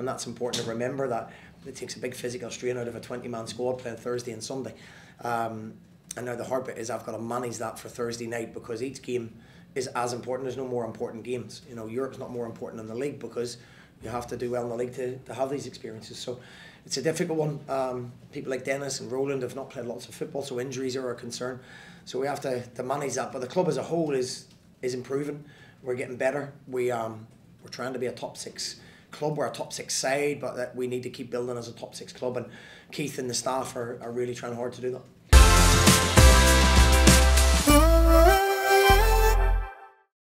and that's important to remember, that it takes a big physical strain out of a 20-man squad playing Thursday and Sunday. And now the hard bit is I've got to manage that for Thursday night, because each game is as important. There's no more important games. You know, Europe's not more important than the league, because you have to do well in the league to have these experiences. So it's a difficult one. People like Dennis and Roland have not played lots of football, so injuries are a concern. So we have to manage that. But the club as a whole is improving. We're getting better. We're trying to be a top six club. We're a top six side, but that we need to keep building as a top six club. And Keith and the staff are really trying hard to do that.